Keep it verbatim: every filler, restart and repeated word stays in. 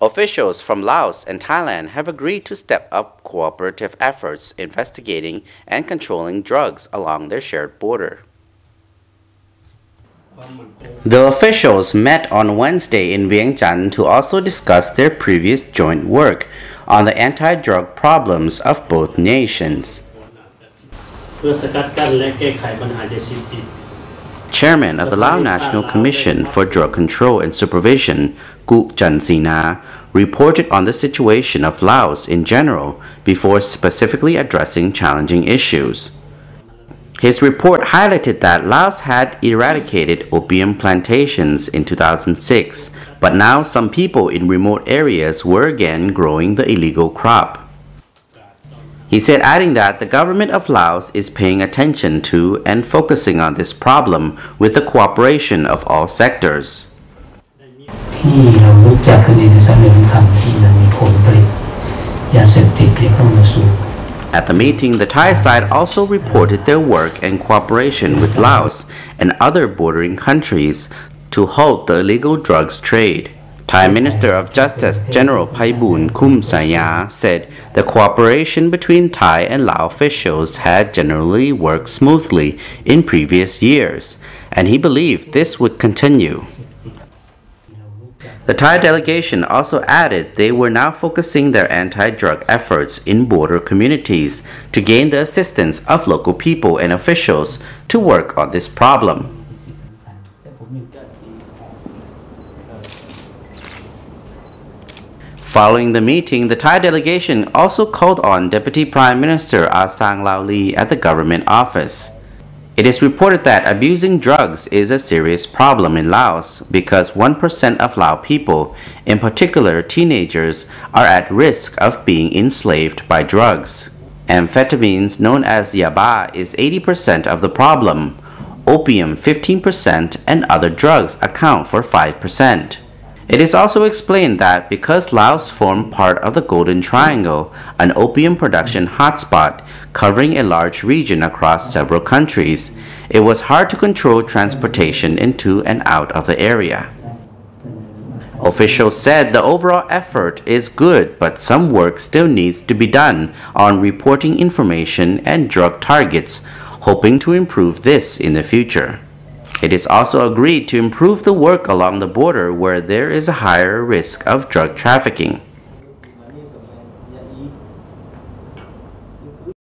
Officials from Laos and Thailand have agreed to step up cooperative efforts investigating and controlling drugs along their shared border. The officials met on Wednesday in Vientiane to also discuss their previous joint work on the anti-drug problems of both nations. Chairman of the Lao National Commission for Drug Control and Supervision, Kou Chansina, reported on the situation of Laos in general before specifically addressing challenging issues. His report highlighted that Laos had eradicated opium plantations in two thousand six, but now some people in remote areas were again growing the illegal crop. He said, adding that the government of Laos is paying attention to and focusing on this problem with the cooperation of all sectors. At the meeting, the Thai side also reported their work and cooperation with Laos and other bordering countries to halt the illegal drugs trade. Thai Minister of Justice General Paiboon Koomchaya said the cooperation between Thai and Lao officials had generally worked smoothly in previous years, and he believed this would continue. The Thai delegation also added they were now focusing their anti-drug efforts in border communities to gain the assistance of local people and officials to work on this problem. Following the meeting, the Thai delegation also called on Deputy Prime Minister Asang Laoly at the government office. It is reported that abusing drugs is a serious problem in Laos because one percent of Lao people, in particular teenagers, are at risk of being enslaved by drugs. Amphetamines, known as Yabaa, is eighty percent of the problem, opium fifteen percent, and other drugs account for five percent. It is also explained that because Laos formed part of the Golden Triangle, an opium production hotspot covering a large region across several countries, it was hard to control transportation into and out of the area. Officials said the overall effort is good, but some work still needs to be done on reporting information and drug targets, hoping to improve this in the future. It is also agreed to improve the work along the border where there is a higher risk of drug trafficking.